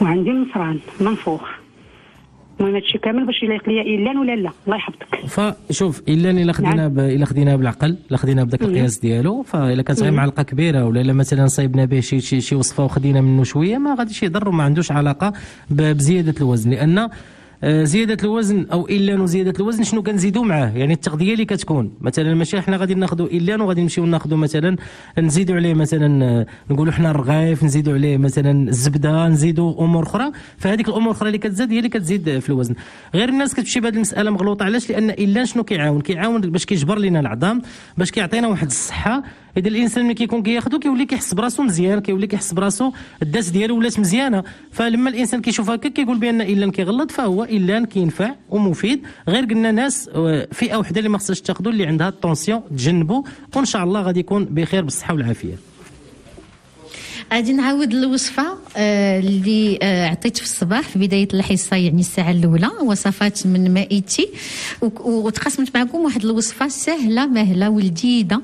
وعندي النصران منفوخ. المهم هادشي كامل باش يليق ليا إيلان ولا لا؟ الله يحفظك. فشوف إيلان إلا خديناه ب... إلا خديناه بالعقل إلا خديناه بداك القياس ديالو، فإلا كانت غير معلقة كبيرة ولا إلا مثلا صايبنا به شي شي, شي وصفة وخدينا منه شوية ما غاديش يضر وما عندوش علاقة ب... بزيادة الوزن، لأن زيادة الوزن أو إيلان وزيادة الوزن شنو كنزيدو معاه؟ يعني التغذية اللي كتكون، مثلا ماشي حنا غادي ناخذو إيلان وغادي نمشيو ناخذو مثلا نزيدو عليه مثلا نقولوا حنا الرغايف، نزيدو عليه مثلا الزبدة، نزيدو أمور أخرى، فهذيك الأمور الأخرى اللي كتزاد هي اللي كتزيد في الوزن. غير الناس كتمشي بهذه المسألة مغلوطة. علاش؟ لأن إيلان شنو كيعاون؟ كيعاون باش كيجبر لنا العظام، باش كيعطينا واحد الصحة. إذا الإنسان ملي كيكون كياخذو كيولي كيحس براسو مزيان، كيولي كيحس براسو الداس ديالو ولات مزيانة، فلما الإنسان كيشوف هكا كيقول بأن إيلان كيغلط، فهو إيلان كينفع ومفيد. غير قلنا ناس فئة وحدة اللي ما خصهاش تاخذو، اللي عندها الطونسيون تجنبو، وإن شاء الله غادي يكون بخير بالصحة والعافية. غادي نعاود الوصفة اللي عطيت في الصباح في بداية الحصة، يعني الساعة الأولى، وصفات من مائتي، وتقاسمت معكم واحد الوصفة سهلة مهلة ولذيذة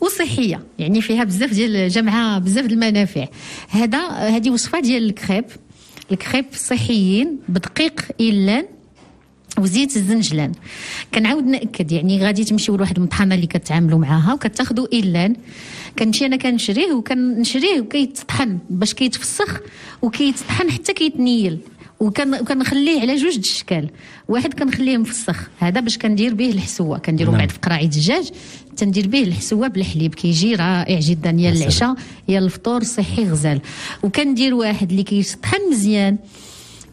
وصحيه، يعني فيها بزاف ديال جمعها بزاف ديال المنافع. هذا هذه وصفه ديال الكريب. الكريب صحيين بدقيق إيلان وزيت الزنجلان. كنعاود ناكد، يعني غادي تمشيو لواحد المطحنه اللي كتعاملوا معاها وكتاخذوا إيلان. كنمشي انا كنشريه وكنشريه وكيتطحن باش كيتفسخ وكيتطحن حتى كيتنيل، وكنخليه على جوج د الشكال. واحد كنخليه مفسخ، هذا باش كندير به الحسوه، كنديرو بعد في قراعي دجاج تندير به الحسوه بالحليب، كيجي رائع جدا يا العشاء يا الفطور، صحي غزال. وكندير واحد اللي كيطحن مزيان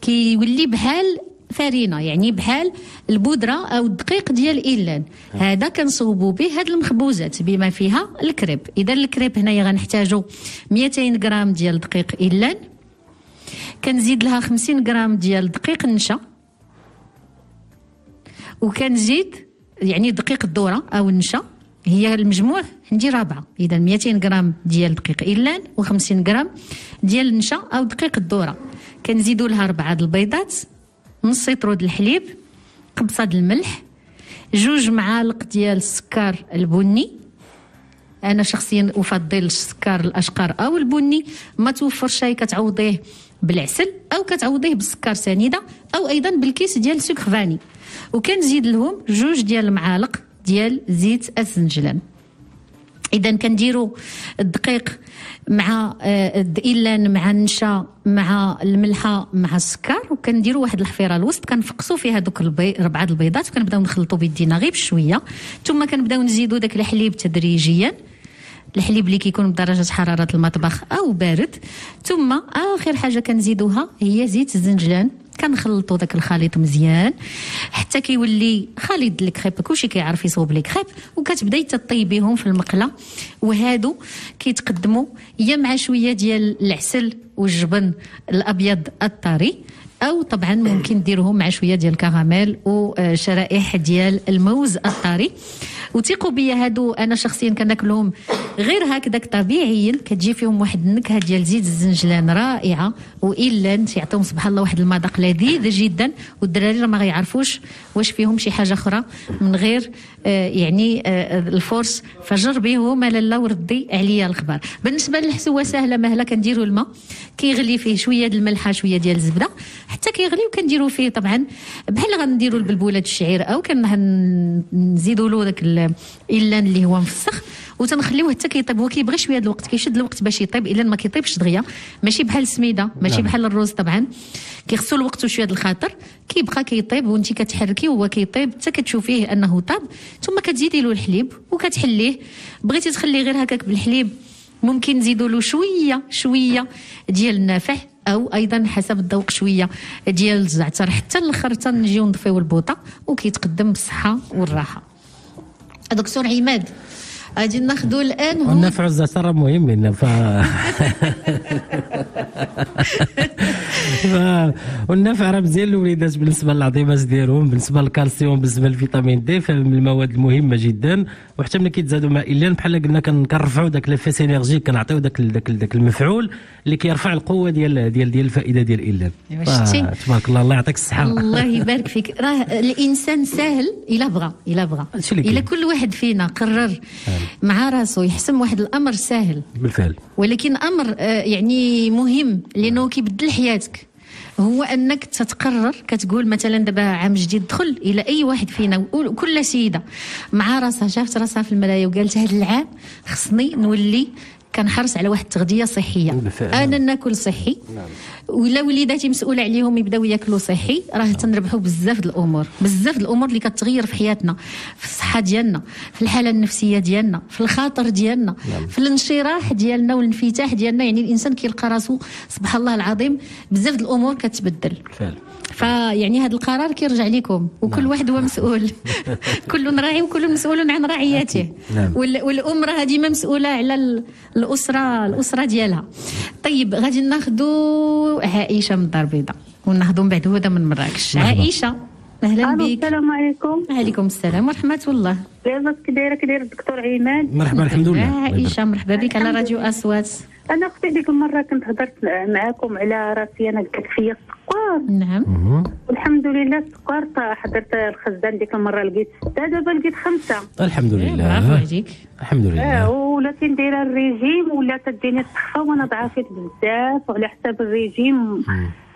كيولي بحال فرينه، يعني بحال البودره او الدقيق ديال إيلان. هذا كنصوبوا به هاد المخبوزات بما فيها الكريب. اذا الكريب هنايا غنحتاجو مئتين غرام ديال دقيق إيلان، كنزيد لها خمسين غرام ديال دقيق النشا، وكنزيد يعني دقيق الذره او النشا، هي المجموع عندي رابعه. اذا مئتين غرام ديال دقيق إيلان وخمسين غرام ديال النشا او دقيق الذره، كنزيدوا لها ربعه د البيضات، نص سيترو د الحليب، قبصه د الملح، جوج معالق ديال السكر البني. انا شخصيا افضل السكر الاشقر او البني، ما توفرش شي كتعوضيه بالعسل او كتعوضيه بالسكر سنيده او ايضا بالكيس ديال سكر فاني. وكنزيد لهم جوج ديال المعالق ديال زيت الزنجلان. اذا كنديروا الدقيق مع الإيلان مع النشا مع الملحه مع السكر، وكنديروا واحد الحفيره الوسط كنفقسوا فيها دوك ربعه البيضات، وكنبداو نخلطوا بيدينا غير بشويه، ثم كنبداو نزيدوا داك الحليب تدريجيا، الحليب اللي كيكون بدرجه حراره المطبخ او بارد. ثم اخر حاجه كنزيدوها هي زيت الزنجلان، كنخلطوا داك الخليط مزيان حتى كيولي خليط الكريب، كلشي كيعرف يصوب لي كريب. وكتبداي تطيبيهم في المقله، وهادو كيتقدموا يا مع شويه ديال العسل والجبن الابيض الطري، او طبعا ممكن ديرهم مع شويه ديال الكراميل وشرائح ديال الموز الطري. وثيقوا بيا هادو، انا شخصيا كناكلهم غير هكذاك طبيعيا، كتجي فيهم واحد النكهه ديال زيت الزنجلان رائعه، وإلا تيعطيهم سبحان الله واحد المذاق لذيذ جدا، والدراري راه ما غيعرفوش واش فيهم شي حاجه اخرى من غير آه يعني آه الفورس. فجربيهم لالا وردي عليا الخبر. بالنسبه للحسوه سهله مهله، كنديروا الماء كيغلي فيه شويه د الملحه شويه ديال الزبده حتى كيغلي، وكنديروا فيه طبعا بحال غنديروا البلبوله د الشعير او كنزيدوا له داك إيلان اللي هو مفسخ، وتنخليوه حتى كيطيب. هو كيبغي شويه د الوقت، كيشد الوقت باش يطيب، إيلان ما كيطيبش دغيا، ماشي بحال السميده، ماشي بحال الروز طبعا، كيخصو الوقت وشويه د الخاطر، كيبقى كيطيب وانت كتحركي وهو كيطيب حتى كتشوفيه انه طاب. ثم كتزيدي له الحليب وكتحليه. بغيتي تخليه غير هكاك بالحليب ممكن نزيدوا له شويه شويه ديال النافع او ايضا حسب الذوق شويه ديال الزعتر حتى الاخر تنجيو نضفيو البوطه وكيتقدم بالصحه والراحه. دكتور عماد غادي ناخذوا الان هو نفع الزعتر مهم لنا ف والنفع راه مزيان للوليدات بالنسبه للعظيمات ديالهم، بالنسبه للكالسيوم، بالنسبه للفيتامين دي، فمن المواد المهمه جدا. وحتى ملي كيتزادوا مائلين بحال قلنا كنرفعوا داك لافيس انرجي، كنعطيو داك داك المفعول اللي كيرفع القوه ديال ديال ديال الفائده ديال الإلان. شتي تبارك الله، الله يعطيك الصحه. الله يبارك فيك. راه الانسان ساهل الا بغى الا بغى الا كل واحد فينا قرر مع راسو يحسم واحد الامر ساهل بالفعل، ولكن امر يعني مهم لانه كيبدل حياتك، هو انك تتقرر. كتقول مثلا دابا عام جديد دخل الى اي واحد فينا وكل سيده مع راسها شافت راسها في المرايه وقالت هذا العام خصني نولي كنحرص على واحد التغذيه صحيه، انا ناكل صحي، ولا وليداتي مسؤوله عليهم يبداو ياكلوا صحي، راه تنربحوا بزاف د الامور، بزاف د الامور اللي كتغير في حياتنا، في الصحه ديالنا، في الحاله النفسيه ديالنا، في الخاطر ديالنا، في الانشراح ديالنا والانفتاح ديالنا. يعني الانسان كيلقى راسو سبحان الله العظيم بزاف د الامور كتبدل. فيعني هذا القرار كيرجع لكم وكل واحد هو مسؤول. كل راعي وكل مسؤول عن رعيته، والام راه ديما مسؤوله على الاسره الاسره ديالها. طيب غادي ناخذوا عائشه من الدار البيضاء وناخذوا من بعد هدى من مراكش. عائشه اهلا بك. السلام عليكم. وعليكم السلام ورحمه الله. لاباس دايره كداير الدكتور عماد؟ مرحبا الحمد لله. عائشه مرحبا بك على راديو اصوات. انا اختي ديك المره كنت هضرت معاكم على راسي انا الكات فيا السكر. نعم. والحمد لله السكر حضرت الخزان ديك المره لقيت سته، دابا لقيت خمسه. الحمد لله. برافو عليك. الحمد لله. ولات ندير الريجيم ولا تديني السخفه وانا ضعفت بزاف، وعلى حساب الريجيم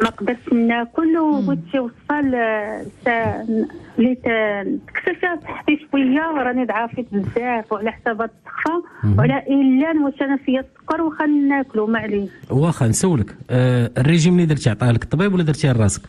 ما قدرتش ناكل، وبغيت شي وصفه اللي تكسر فيها صحتي شويه، وراني ضعفت بزاف وعلى حساب السخفه وعلى إلان واش انا فيا السكر وخا ناكلو ما عليه. واخا نسولك آه الريجيم اللي درتي عطاه لك الطبيب ولا درتيه لراسك؟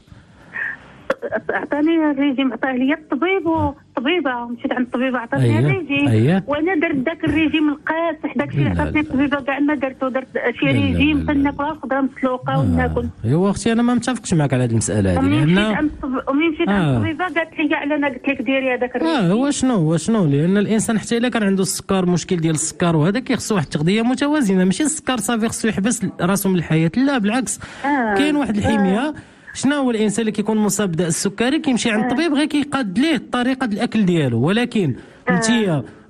عطاني الريجيم، عطاه لي الطبيب والطبيبه، مشيت عند الطبيبه عطاتني الريجيم. أيه. وانا درت داك الريجيم القاصح، داك الشيء اللي عطاتني الطبيبه كاع ما درتو، درت شي ريجيم كناكل الخضره مسلوقه آه. وناكل. ايوا اختي انا ما متفقش معك على هذه المساله هذه، لان ومين مشيت عند الطبيبه قالت لي على انا قلت لك ديري هذاك الريجيم. اه هو شنو هو شنو لان الانسان حتى الا كان عنده السكر، مشكل ديال السكر وهذا، كيخصو واحد التغذيه متوازنه، ماشي السكر صافي خصو يحبس راسو من الحياه، لا بالعكس آه. كاين واحد الحميه آه. شنو هو الانسان اللي كيكون مصاب بداء السكري كيمشي عند الطبيب غير كيقاد ليه طريقه الاكل ديالو، ولكن انت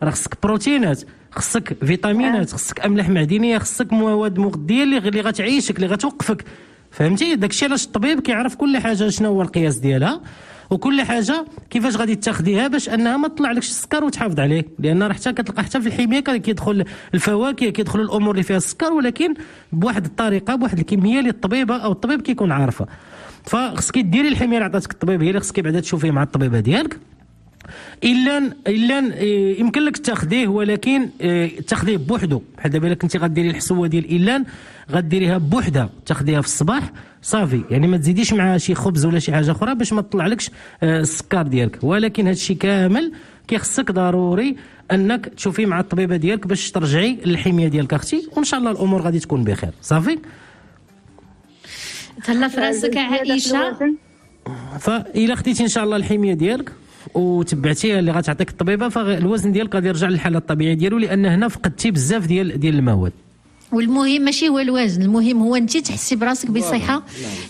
راه خصك بروتينات، خصك فيتامينات، خصك املاح معدنيه، خصك مواد مغذيه اللي اللي غتعيشك اللي غتوقفك، فهمتي؟ داكشي علاش الطبيب كيعرف كل حاجه شنو هو القياس ديالها وكل حاجه كيفاش غادي تاخديها باش انها ما تطلعلكش السكر وتحافظ عليه، لان راه حتى كتلقى حتى في الحميه كيدخل الفواكه، كيدخلوا الامور اللي فيها السكر، ولكن بواحد الطريقه بواحد الكميه اللي الطبيبه او الطبيب كيكون عارفه. فخصك ديري الحميه اللي عطاتك الطبيب هي اللي خصك بعدا تشوفيه مع الطبيبه ديالك. الا الا يمكن لك تاخذيه، ولكن تاخذيه بوحده، بحال دابا الا كنتي غديري الحسوه ديال الإلان غديريها بوحدها، تاخذيها في الصباح صافي، يعني ما تزيديش معها شي خبز ولا شي حاجه اخرى باش ما تطلعلكش السكر ديالك، ولكن هذا الشيء كامل كيخصك ضروري انك تشوفيه مع الطبيبه ديالك باش ترجعي للحميه ديالك اختي، وان شاء الله الامور غادي تكون بخير. صافي تهلا في راسك عائشه. فإلا خديتي ان شاء الله الحميه ديالك وتبعتيها اللي غتعطيك الطبيبه، فالوزن ديالك غادي يرجع للحاله الطبيعيه ديالو، لان هنا فقدتي بزاف ديال ديال المواد. والمهم ماشي هو الوزن، المهم هو انت تحسي براسك بصحه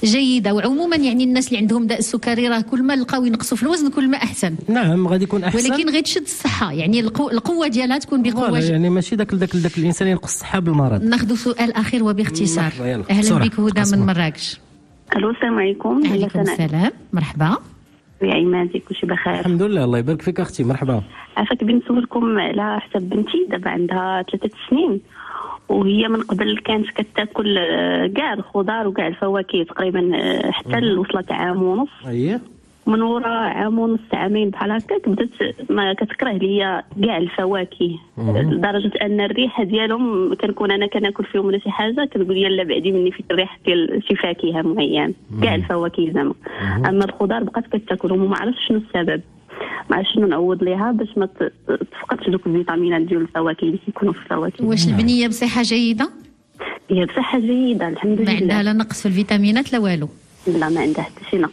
جيده. وعموما يعني الناس اللي عندهم داء السكري راه كل ما لقاو ينقصوا في الوزن كل ما احسن. نعم غادي يكون احسن، ولكن غير تشد الصحه، يعني القو... القوه ديالها تكون بقوه، يعني ماشي داك داك داك الانسان ينقص الصحه بالمرض. ناخذ سؤال اخير وباختصار. اهلا بك هدى من مراكش. الو السلام عليكم. وعليكم السلام مرحبا. يا عمادي كلشي بخير؟ الحمد لله الله يبارك فيك اختي مرحبا. عافاك بغيت نسولكم على حساب بنتي دابا عندها ثلاثة سنين، وهي من قبل كانت كتاكل كاع الخضار وكاع الفواكه تقريبا حتى وصلت عام ونص. اييه. من ورا عام ونص عامين بحال هكاك بدات ما كتكره ليا كاع الفواكه، لدرجه ان الريحه ديالهم كنكون انا كناكل فيهم ولا شي حاجه كنقول يلا بعدي مني في الريحه ديال شي فاكهه معينه، كاع الفواكه زعما. اما الخضار بقات كتاكلهم وما عرفتش شنو السبب، ما عرفتش شنو نعوض ليها باش ما تفقدش دوك الفيتامينات ديال الفواكه اللي كيكونوا في الفواكه. واش البنيه بصحه جيده؟ هي بصحة جيدة الحمد لله. ما عندها لا نقص في الفيتامينات لا والو؟ لا ما عندها حتى شي نقص.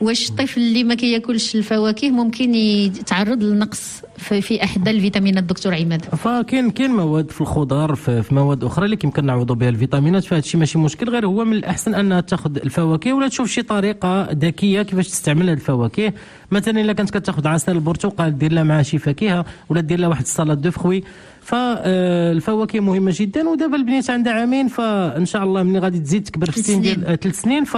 واش الطفل اللي ما كياكلش الفواكه ممكن يتعرض لنقص في, في احدى الفيتامينات دكتور عماد؟ فكاين كاين مواد في الخضار في, في مواد اخرى اللي كيمكن نعوضوا بها الفيتامينات، فهذا الشيء ماشي مشكل، غير هو من الاحسن انها تاخذ الفواكه ولا تشوف شي طريقه ذكيه كيفاش تستعمل هذه الفواكه. مثلا الا كانت كتاخذ عصير البرتقال دير لها معها شي فاكهه ولا دير لها واحد السلطه دو فروي. فالفواكه مهمه جدا. ودابا البنية عندها عامين، فان شاء الله ملي غادي تزيد تكبر في السن ديال ثلاث سنين، ف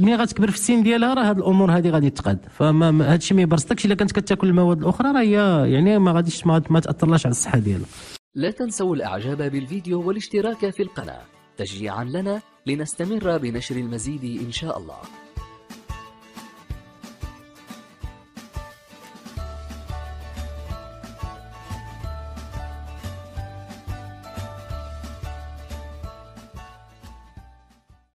ملي غتكبر في السن ديالها راه هاد الامور هادي غادي تقاد. فما هادشي ما يبرصتكش الا كانت كتاكل المواد الاخرى، راه هي يعني ما غاديش ما تاثرلاش على الصحه ديالها. لا تنسوا الاعجاب بالفيديو والاشتراك في القناه تشجيعا لنا لنستمر بنشر المزيد ان شاء الله.